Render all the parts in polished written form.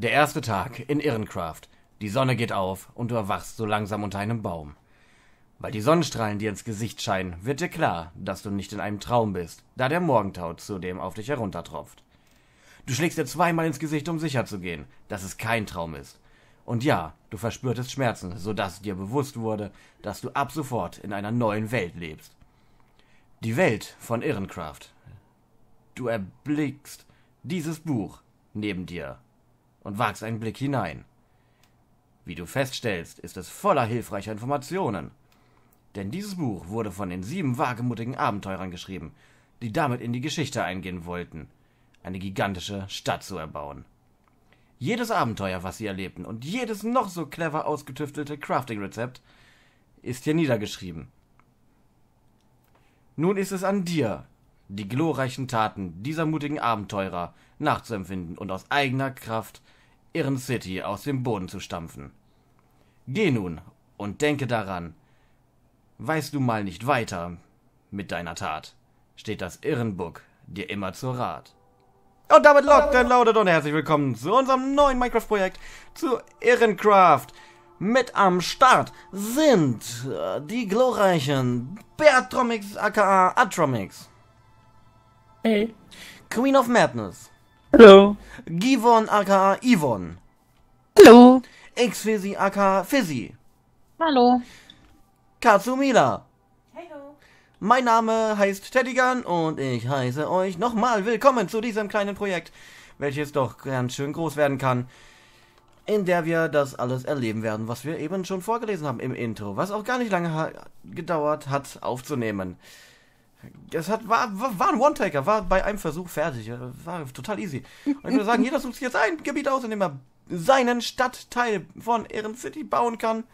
Der erste Tag in Irrencraft. Die Sonne geht auf und du erwachst so langsam unter einem Baum. Weil die Sonnenstrahlen dir ins Gesicht scheinen, wird dir klar, dass du nicht in einem Traum bist, da der Morgentau zudem auf dich heruntertropft. Du schlägst dir zweimal ins Gesicht, um sicher zu gehen, dass es kein Traum ist. Und ja, du verspürtest Schmerzen, sodass dir bewusst wurde, dass du ab sofort in einer neuen Welt lebst. Die Welt von Irrencraft. Du erblickst dieses Buch neben dir und wagst einen Blick hinein. Wie du feststellst, ist es voller hilfreicher Informationen. Denn dieses Buch wurde von den 7 wagemutigen Abenteurern geschrieben, die damit in die Geschichte eingehen wollten, eine gigantische Stadt zu erbauen. Jedes Abenteuer, was sie erlebten, und jedes noch so clever ausgetüftelte Crafting-Rezept ist hier niedergeschrieben. Nun ist es an dir, die glorreichen Taten dieser mutigen Abenteurer nachzuempfinden und aus eigener Kraft Irren City aus dem Boden zu stampfen. Geh nun und denke daran, weißt du mal nicht weiter mit deiner Tat, steht das Irrenbuch dir immer zur Rat. Und damit lockt und lautet und herzlich willkommen zu unserem neuen Minecraft-Projekt, zu Irrencraft. Mit am Start sind die glorreichen Beatromics aka Atromics. Hey. Queen of Madness. Hallo. Givon aka Yvonne. Hallo. Xfizzi aka Fizzi. Hallo. Katsumila. Hallo. Mein Name heißt Teddygun und ich heiße euch nochmal willkommen zu diesem kleinen Projekt, welches doch ganz schön groß werden kann, in der wir das alles erleben werden, was wir eben schon vorgelesen haben im Intro, was auch gar nicht lange gedauert hat aufzunehmen. Es war ein One-Taker, war bei einem Versuch fertig, war total easy. Und ich würde sagen, jeder sucht sich jetzt ein Gebiet aus, in dem er seinen Stadtteil von Irrencity bauen kann.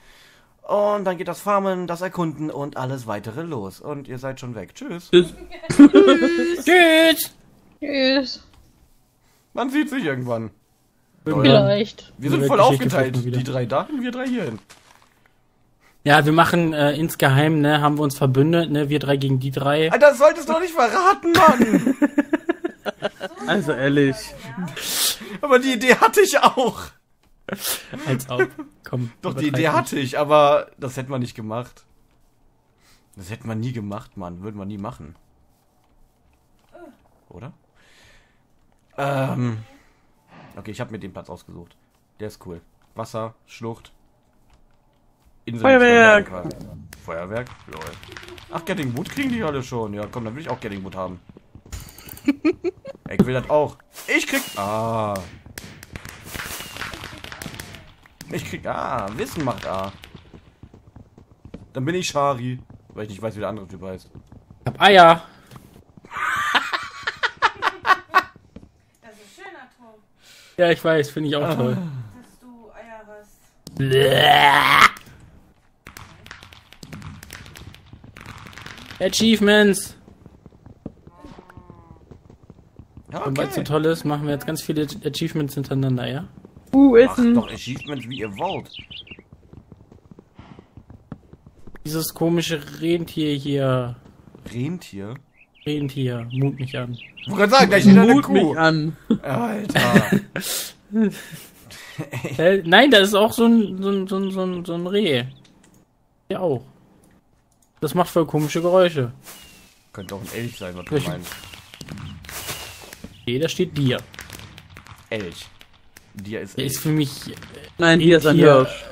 Und dann geht das Farmen, das Erkunden und alles weitere los. Und ihr seid schon weg. Tschüss. Tschüss. Tschüss. Tschüss. Man sieht sich irgendwann. Vielleicht. Wir sind voll aufgeteilt, die 3 dahin, wir 3 hierhin. Ja, wir machen insgeheim, ne, haben wir uns verbündet, ne, wir 3 gegen die 3. Alter, das solltest du doch nicht verraten, Mann! Also ehrlich. Aber die Idee hatte ich auch. Als auch. Komm. Doch, die Idee hatte ich, aber das hätte man nicht gemacht. Das hätte man nie gemacht, Mann. Würden wir nie machen. Oder? Okay, ich habe mir den Platz ausgesucht. Der ist cool. Wasser, Schlucht. Insel, Feuerwerk! Feuerwerk? Lol. Ach, Gettingwood kriegen die alle schon. Ja, komm, dann will ich auch Gettingwood haben. Ich will das auch. Ich krieg... Ah. Ich krieg... Ah, Wissen macht A. Dann bin ich Shari. Weil ich nicht weiß, wie der andere Typ heißt. Ich hab Eier. Das ist schön, Atom. Ja, ich weiß. Finde ich auch toll. Dass du Eier hast. Bläh. Achievements! Okay. Und weil es so toll ist, machen wir jetzt ganz viele Achievements hintereinander, ja? Macht doch Achievements, wie ihr wollt! Dieses komische Rentier hier... Rentier? Rentier, mut mich an. Ich wollte gerade sagen, gleich wieder eine Kuh! Mut mich an! Alter! Nein, da ist auch so ein Reh. Ja auch. Das macht voll komische Geräusche. Könnte auch ein Elch sein, was du meinst. Nee, da steht Dir. Elch. Dir ist Elch. Ist für mich... Nein, Dir ist ein Hirsch.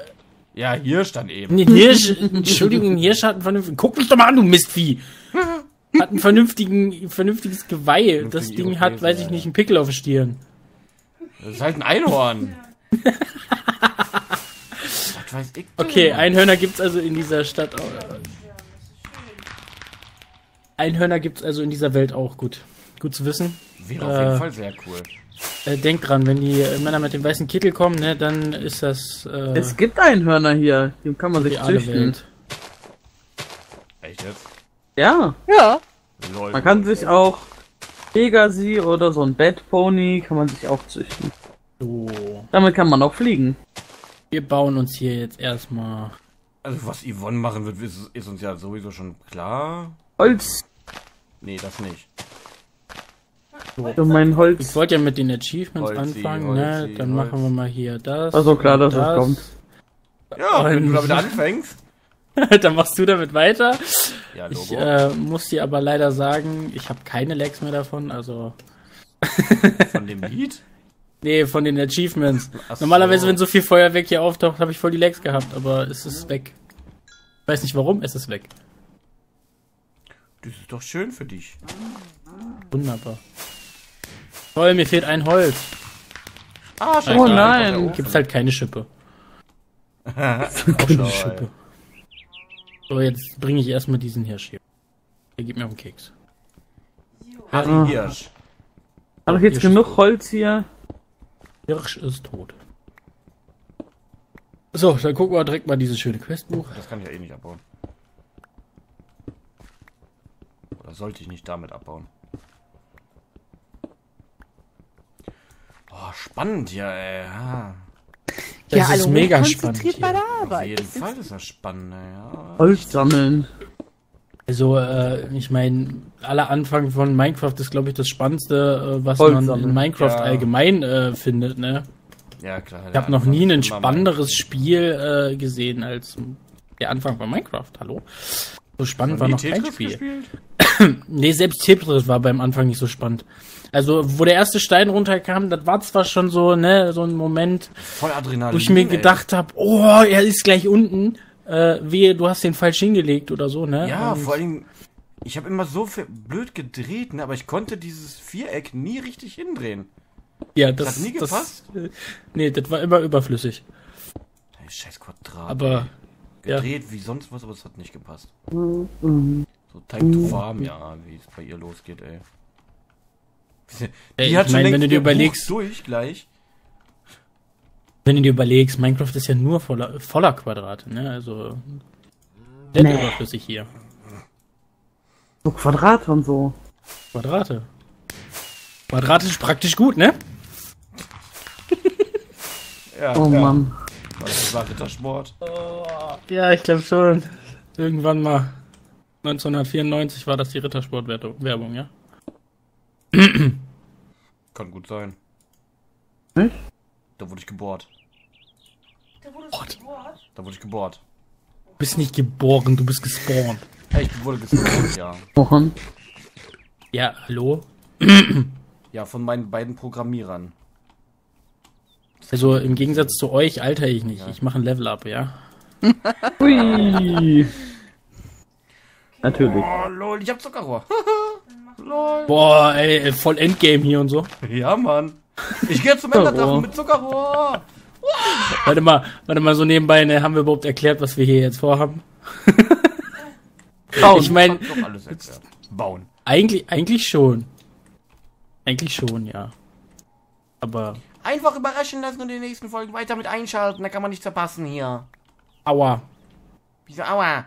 Ja, Hirsch dann eben. Nee, Hirsch... Entschuldigung, Hirsch hat einen vernünftigen... Guck mich doch mal an, du Mistvieh! Hat ein vernünftiges Geweih. Das Ding hat, weiß ich nicht, einen Pickel auf der Stirn. Das ist halt ein Einhorn. Was weiß ich denn? Okay, Einhörner gibt's also in dieser Stadt auch. Einhörner gibt es also in dieser Welt auch, gut. Gut zu wissen. Wäre auf jeden Fall sehr cool. Denkt dran, wenn die Männer mit dem weißen Kittel kommen, ne, dann ist das... es gibt Einhörner hier, die kann man sich züchten. Echt jetzt? Ja. Ja. Lol. Man kann sich auch Pegasi oder so ein Bad Pony kann man sich auch züchten. So. Damit kann man auch fliegen. Wir bauen uns hier jetzt erstmal... Also was Yvonne machen wird, ist uns ja sowieso schon klar... Holz! Nee, das nicht. So, mein Holz. Ich wollte ja mit den Achievements anfangen, ne? Dann machen wir mal hier das. Also klar, dass das kommt. Ja, wenn du damit anfängst. Dann machst du damit weiter. Ja, Logo. Ich muss dir aber leider sagen, ich habe keine Lags mehr davon, also... Von dem Lied? Nee, von den Achievements. Achso. Normalerweise, wenn so viel Feuerwerk hier auftaucht, habe ich voll die Lags gehabt, aber es ist weg. Ich weiß nicht warum, es ist weg. Das ist doch schön für dich. Wunderbar. Toll, mir fehlt ein Holz. Ah, scheiße. Oh nein. Gibt's halt keine Schippe. Keine Schippe. So, jetzt bringe ich erstmal diesen Hirsch hier. Der gibt mir auf den Keks. Harry Hirsch. Hab ich jetzt genug Holz hier? Hirsch ist tot. So, dann gucken wir direkt mal dieses schöne Questbuch. Das kann ich ja eh nicht abbauen. Oder sollte ich nicht damit abbauen? Oh, spannend hier, ey. Das ja, ist mega spannend. Auf jeden Fall ist das spannend, ja. Holz sammeln. Also, ich meine, aller Anfang von Minecraft ist, glaube ich, das Spannendste, was man in Minecraft allgemein findet, ne? Ja, klar. Ich habe noch nie ein spannenderes Spiel gesehen als der Anfang von Minecraft, hallo? So spannend war noch kein Spiel. Nee, selbst Tetris war beim Anfang nicht so spannend. Also, wo der erste Stein runterkam, das war zwar schon so, ne, so ein Moment, voll Adrenalin, wo ich mir gedacht habe, oh, er ist gleich unten. Wehe, du hast den falsch hingelegt oder so, ne? Ja, und vor allem, ich habe immer so blöd gedreht, ne, aber ich konnte dieses Viereck nie richtig hindrehen. Ja, das hat nie gepasst. Das, nee, das war immer überflüssig. Scheiß Quadrat. Aber gedreht wie sonst was, aber es hat nicht gepasst. So Time to Farm, ja, wie es bei ihr losgeht, ey. Die hat schon längst, wenn du dir überlegst, durch gleich. Wenn du dir überlegst, Minecraft ist ja nur voller Quadrate, ne? Also, denn überflüssig hier. So Quadrate und so. Quadrate. Quadrate ist praktisch gut, ne? Ja, oh ja. Mann. Das war Rittersport. Oh, ja, ich glaube schon. Irgendwann mal. 1994 war das die Rittersport-Werbung, ja? Kann gut sein. Hm? Da wurde ich gebohrt. Da wurde ich gebohrt. Du bist nicht geboren, du bist gespawnt. Hey, ich wurde gespawnt, ja. Ja, hallo? Ja, von meinen beiden Programmierern. Also im Gegensatz zu euch alter ich nicht. Ja. Ich mache ein Level-Up, ja? Ui. Natürlich. Oh, lol, ich hab Zuckerrohr. Lol. Boah, ey, voll Endgame hier und so. Ja, Mann. Ich gehe zum Enderdrachen mit Zuckerrohr. Warte mal, so nebenbei, ne, haben wir überhaupt erklärt, was wir hier jetzt vorhaben? Bauen. Ich meine, bauen. Eigentlich schon. Eigentlich schon, ja. Aber... Einfach überraschen lassen und in den nächsten Folgen weiter mit einschalten, da kann man nichts verpassen hier. Aua. Wieso aua?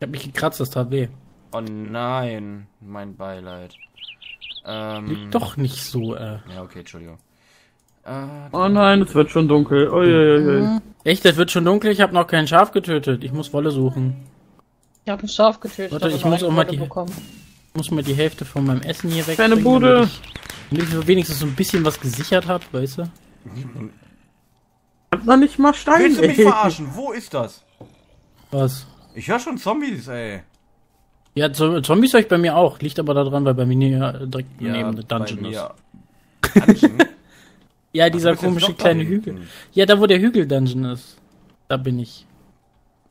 Ich hab mich gekratzt, das tat weh. Oh nein, mein Beileid. Doch nicht so, Ja, okay, Entschuldigung. Oh nein, es wird schon dunkel. Oh, echt, es wird schon dunkel? Ich habe noch kein Schaf getötet. Ich muss Wolle suchen. Ich habe ein Schaf getötet. Warte, ich muss auch mal die Hälfte von meinem Essen hier wegbringen. Keine Bude! Damit ich wenigstens so ein bisschen was gesichert habe, weißt du? Ich hab noch nicht mal Stein. Willst du mich verarschen? Wo ist das? Was? Ich höre schon Zombies, ey. Ja, Zombies höre ich bei mir auch. Liegt aber daran, weil bei mir direkt neben der Dungeon ist. Dungeon? Ja, dieser komische kleine Hügel. Ja, da wo der Hügel-Dungeon ist. Da bin ich.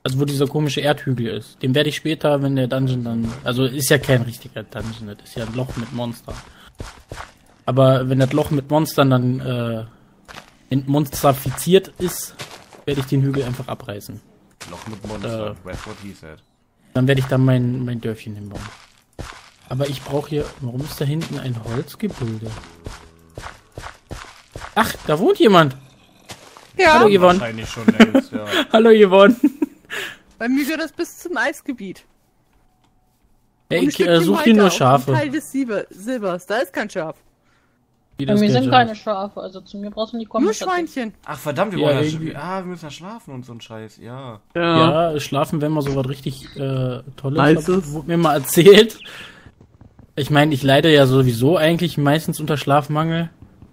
Also wo dieser komische Erdhügel ist. Den werde ich später, wenn der Dungeon dann... Also ist ja kein richtiger Dungeon, das ist ja ein Loch mit Monstern. Aber wenn das Loch mit Monstern dann entmonstrifiziert ist, werde ich den Hügel einfach abreißen. Loch mit Monstern, that's what he said. Dann werde ich da mein Dörfchen hinbauen. Aber ich brauche hier... Warum ist da hinten ein Holzgebilde? Ach, da wohnt jemand. Ja. Hallo, Yvonne. Wahrscheinlich schon längst, ja. Hallo, Yvonne. Bei mir geht das bis zum Eisgebiet. Ja, ich suche hier nur Schafe. Teil des Silbers. Da ist kein Schaf. Bei mir sind keine Schafe. Also zu mir brauchst du nicht kommen. Nur Schweinchen. Ach verdammt, wir wollen ja wir müssen ja schlafen und so ein Scheiß. Ja. Ja, schlafen, wenn man so was richtig Tolles. Wurde mir mal erzählt. Ich meine, ich leide ja sowieso eigentlich meistens unter Schlafmangel,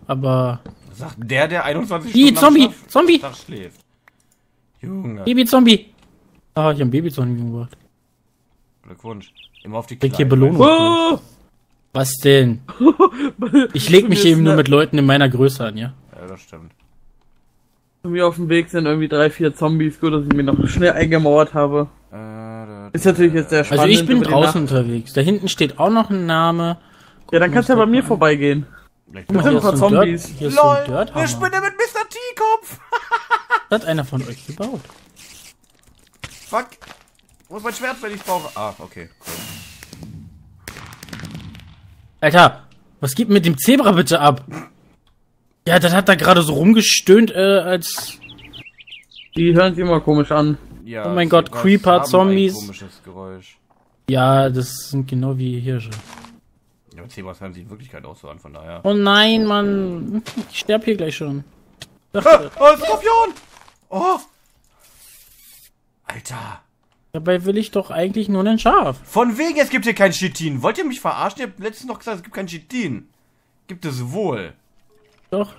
aber... Sagt der, der 21 Stunden am Tag schläft. Junge. Baby-Zombie. Ah, ich hab einen Baby-Zombie gemacht. Glückwunsch. Immer auf die Kleine. Ich krieg hier Belohnung. Oh! Was denn? Ich leg mich eben nur mit Leuten in meiner Größe an, ja? Ja, das stimmt. Bei mir auf dem Weg sind irgendwie 3, 4 Zombies, gut, dass ich mir noch schnell eingemauert habe. Ist natürlich jetzt sehr spannend. Also ich bin draußen unterwegs. Da hinten steht auch noch ein Name. Ja, dann kannst du ja bei mir vorbeigehen. Da sind ein paar Zombies. Hier ist so ein Dirthammer. Eine Spinne mit Mr. T-Kopf. Das hat einer von euch gebaut. Fuck. Wo ist mein Schwert, wenn ich brauche? Ah, okay. Alter, was geht mit dem Zebra bitte ab? Ja, das hat da gerade so rumgestöhnt, als... Die hören sich immer komisch an. Ja, oh mein Gott, Creeper, Zombies. Ein komisches Geräusch. Ja, das sind genau wie Hirsche. Ja, aber Zebras hören sich in Wirklichkeit auch so an, von daher. Oh nein, Mann. Ich sterb hier gleich schon. Oh, Skorpion! Oh! Alter! Dabei will ich doch eigentlich nur ein Schaf. Von wegen, es gibt hier kein Chitin. Wollt ihr mich verarschen? Ihr habt letztens noch gesagt, es gibt kein Chitin. Gibt es wohl. Doch.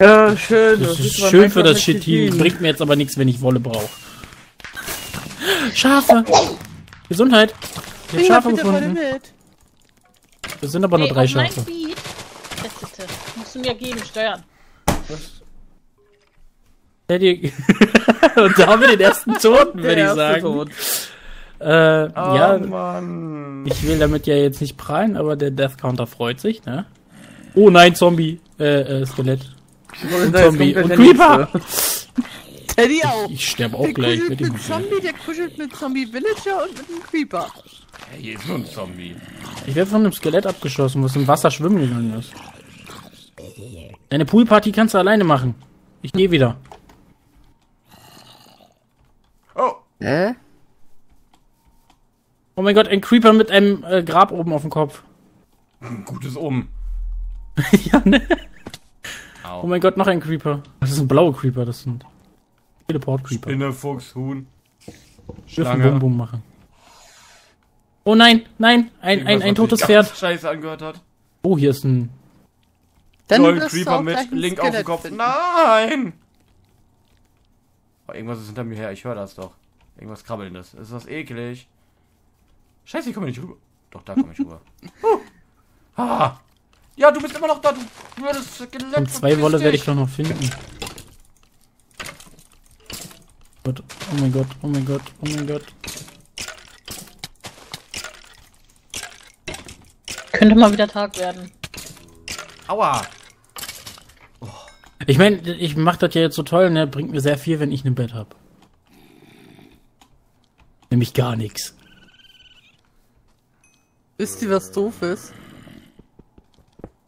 Ja, schön. Das ist schön für das Chitin. Bringt mir jetzt aber nichts, wenn ich Wolle brauche. Schafe! Gesundheit! Ich hab Schafe gefunden. Das sind aber nur 3 Schafe. Beat, das musst du mir geben, steuern. Was? Und da haben wir den ersten Toten, würde ich sagen. Oh, ja, Mann. Ich will damit ja jetzt nicht prahlen, aber der Death Counter freut sich, ne? Oh nein, Zombie. Skelett. Und Zombie. Und Creeper. Teddy auch. Ich sterbe auch gleich. Der kuschelt mit Zombie Villager und mit einem Creeper. Ja, hier ist nur ein Zombie. Ich werde von einem Skelett abgeschossen, was im Wasser schwimmen gegangen ist. Deine Poolparty kannst du alleine machen. Ich gehe wieder. Oh. Oh mein Gott, ein Creeper mit einem Grab oben auf dem Kopf. Gutes Omen. Ja, ne? Au. Oh mein Gott, noch ein Creeper. Das ist ein blauer Creeper, das sind Teleport-Creeper. Spinne, Fuchs, Huhn, Schlange. Bum-Bum machen. Oh nein, nein, ein totes Pferd. Scheiße angehört hat. Oh, hier ist ein... Dann ein Creeper mit Link auf dem Kopf. Finden. Nein! Oh, irgendwas ist hinter mir her, ich höre das doch. Irgendwas Krabbelndes. Ist das eklig? Scheiße, ich komme nicht rüber. Doch, da komme ich rüber. Ah! Ja, du bist immer noch da, du würdest Skelett. Und 2 Wolle werde ich doch noch finden. Gott, oh mein Gott, oh mein Gott, oh mein Gott. Könnte mal wieder Tag werden. Aua! Oh. Ich meine, ich mache das ja jetzt so toll, ne? Bringt mir sehr viel, wenn ich ein Bett habe. Nämlich gar nichts. Wisst ihr, was doof ist?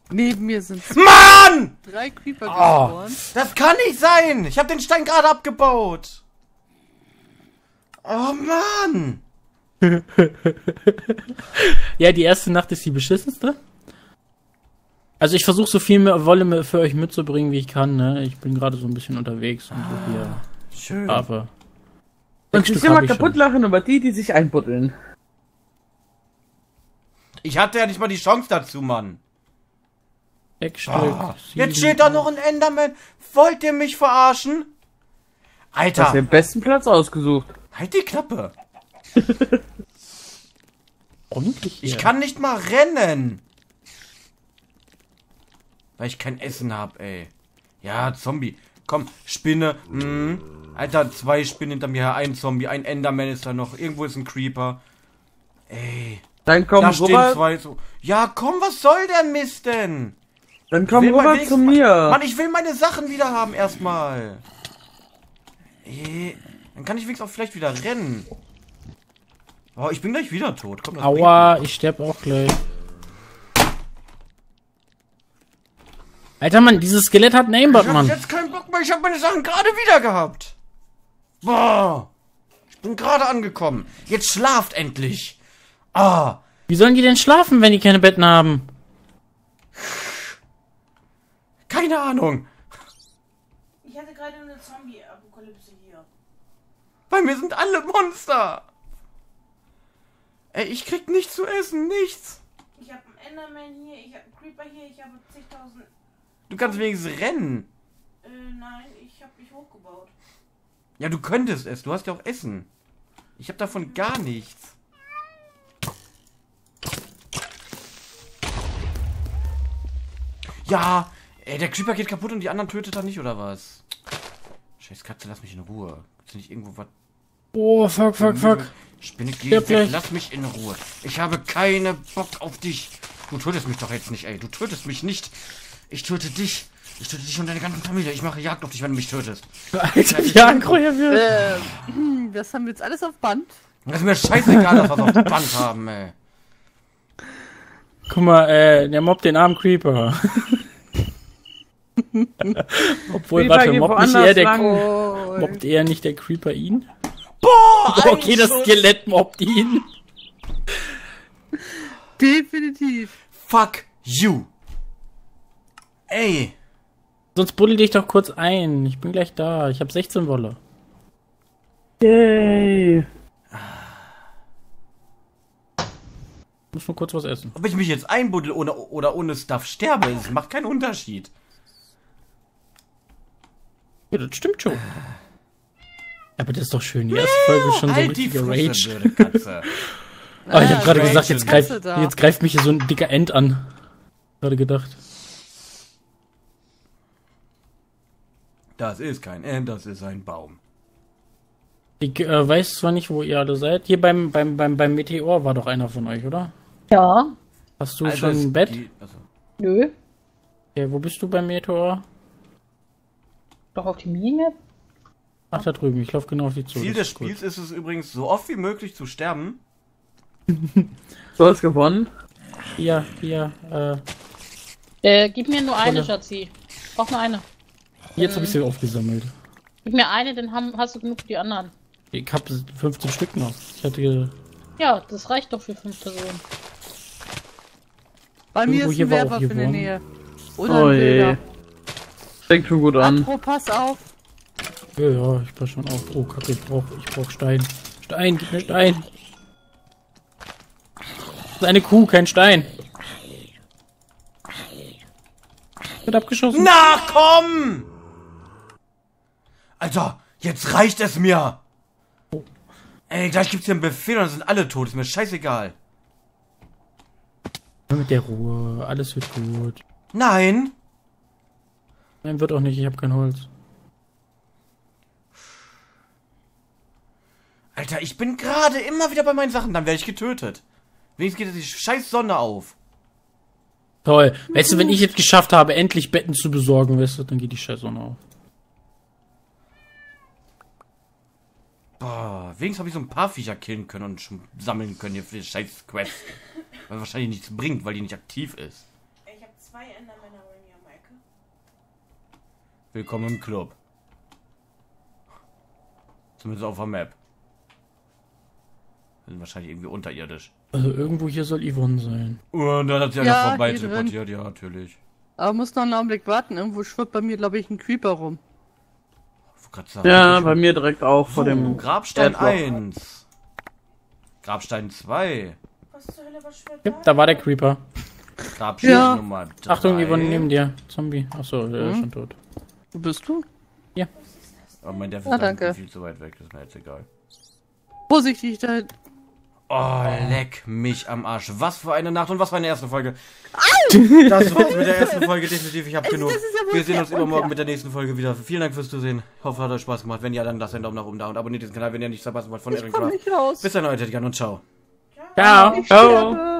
Neben mir sind Mann! 3 Creeper geboren. Das kann nicht sein! Ich habe den Stein gerade abgebaut! Oh Mann! Ja, die erste Nacht ist die beschissenste. Also ich versuche so viel mehr Wolle für euch mitzubringen, wie ich kann, ne? Ich bin gerade so ein bisschen unterwegs und so hier. Schön. Aber und sich immer kaputt lachen über die, die sich einbuddeln. Ich hatte ja nicht mal die Chance dazu, Mann. 6 Stück, 7, jetzt steht da noch ein Enderman. Wollt ihr mich verarschen? Alter. Du hast den besten Platz ausgesucht. Halt die Klappe. Ich kann nicht mal rennen. Weil ich kein Essen habe, ey. Ja, Zombie. Komm, Spinne. Alter, 2 Spinnen hinter mir her. Ein Zombie, ein Enderman ist da noch. Irgendwo ist ein Creeper. Ey. Dann komm rüber. 2 so. Ja, komm, was soll der Mist denn? Dann komm rüber zu mir. Mann, ich will meine Sachen wieder haben erstmal. Dann kann ich wenigstens auch vielleicht wieder rennen. Oh, ich bin gleich wieder tot. Komm, das aua, ich sterb auch gleich. Alter, Mann, dieses Skelett hat ein Aimbot, Mann. Ich hab jetzt keinen Bock mehr, ich hab meine Sachen gerade wieder gehabt. Boah. Ich bin gerade angekommen. Jetzt schlaft endlich. Ah. Wie sollen die denn schlafen, wenn die keine Betten haben? Keine Ahnung. Ich hatte gerade eine Zombie-Apokalypse hier. Bei mir sind alle Monster. Ey, ich krieg nichts zu essen, nichts. Ich habe einen Enderman hier, ich habe einen Creeper hier, ich habe 10.000... Du kannst wenigstens rennen. Nein, ich habe mich hochgebaut. Ja, du könntest es. Du hast ja auch Essen. Ich habe davon gar nichts. Ja, ey, der Creeper geht kaputt und die anderen tötet er nicht, oder was? Scheiß Katze, lass mich in Ruhe. Gibt's nicht irgendwo was? Oh, fuck. Spinne, geh weg, lass mich in Ruhe. Ich habe keine Bock auf dich. Du tötest mich doch jetzt nicht, ey. Du tötest mich nicht. Ich töte dich. Ich töte dich und deine ganze Familie. Ich mache Jagd auf dich, wenn du mich tötest. Alter, ja, das haben wir jetzt alles auf Band. Das ist mir scheißegal, dass wir das auf Band haben, ey. Guck mal, der mobbt den armen Creeper. Obwohl, Creeper, warte, mobbt eher nicht der Creeper ihn? Boah! Okay, das Skelett mobbt ihn. Definitiv. Fuck you. Ey. Sonst buddel dich doch kurz ein. Ich bin gleich da. Ich habe 16 Wolle. Yay. Muss nur kurz was essen. Ob ich mich jetzt einbuddel oder ohne Stuff sterbe, es macht keinen Unterschied. Ja, das stimmt schon. Aber das ist doch schön. Die erste Folge ist schon so richtige Rage. Ah, ich habe gerade gesagt, jetzt greift mich hier so ein dicker End an. Gerade gedacht. Das ist kein End, das ist ein Baum. Ich weiß zwar nicht, wo ihr alle seid. Hier beim Meteor war doch einer von euch, oder? Ja. Hast du also schon ein Bett? Nö. Okay, wo bist du beim Meteor? Doch auf die Mine. Ach, da drüben. Ich laufe genau auf die zu. Ziel des Spiels ist es übrigens, so oft wie möglich zu sterben. Du hast gewonnen. Ja, hier. Gib mir nur eine, Schatzi. Ich brauch nur eine. Jetzt habe ich sie aufgesammelt. Gib mir eine, dann hast du genug für die anderen. Ich hab 15 Stück noch. Ich hatte... Ja, das reicht doch für 5 Personen. Bei mir ist ein Werwolf in der Nähe. Oder ein Bilder. Fängt schon gut an. Apro, pass auf. Ja, ich pass schon auf. Oh, Kacke, ich brauch Stein. Stein, gib mir Stein. Das ist eine Kuh, kein Stein. Wird abgeschossen. Na, komm! Alter, jetzt reicht es mir! Oh. Ey, gleich gibt's hier einen Befehl und dann sind alle tot. Ist mir scheißegal. Mit der Ruhe. Alles wird gut. Nein! Nein, wird auch nicht. Ich habe kein Holz. Alter, ich bin gerade immer wieder bei meinen Sachen. Dann werde ich getötet. Wenigstens geht jetzt die scheiß Sonne auf. Toll. Weißt du, wenn ich jetzt geschafft habe, endlich Betten zu besorgen, weißt du, dann geht die scheiß Sonne auf. Boah, wenigstens habe ich so ein paar Viecher killen können und schon sammeln können hier für die scheiß Quest. Weil wahrscheinlich nichts bringt, weil die nicht aktiv ist. Ich habe 2 Endermänner bei mir am Ecke. Willkommen im Club. Zumindest auf der Map. Wir sind wahrscheinlich irgendwie unterirdisch. Also irgendwo hier soll Yvonne sein. Und dann hat sie ja vorbei teleportiert, ja natürlich. Aber muss noch einen Augenblick warten, irgendwo schwirrt bei mir, glaube ich, ein Creeper rum. Sagen, ja, bei mir direkt auch vor dem Grabstein Erdloch. 1. Grabstein 2. Was zur Hölle, was schwirrt da? Ja, da war der Creeper. Grabstein Nummer 3. Achtung, Yvonne, neben dir. Zombie. Achso, der ist schon tot. Wo bist du? Ja. Aber mein Dev ist dann viel zu weit weg, das ist mir jetzt egal. Vorsichtig, da. Oh, leck mich am Arsch. Was für eine Nacht und was für eine erste Folge. Au! Das war's mit der ersten Folge definitiv. Ich hab genug. Wir sehen uns übermorgen mit der nächsten Folge wieder. Vielen Dank fürs Zusehen. Ich hoffe, hat euch Spaß gemacht. Wenn ja, dann lasst einen Daumen nach oben da und abonniert diesen Kanal, wenn ihr nichts verpassen wollt von Irrencraft. Bis dann, Teddygun, und ciao. Ciao. Ciao.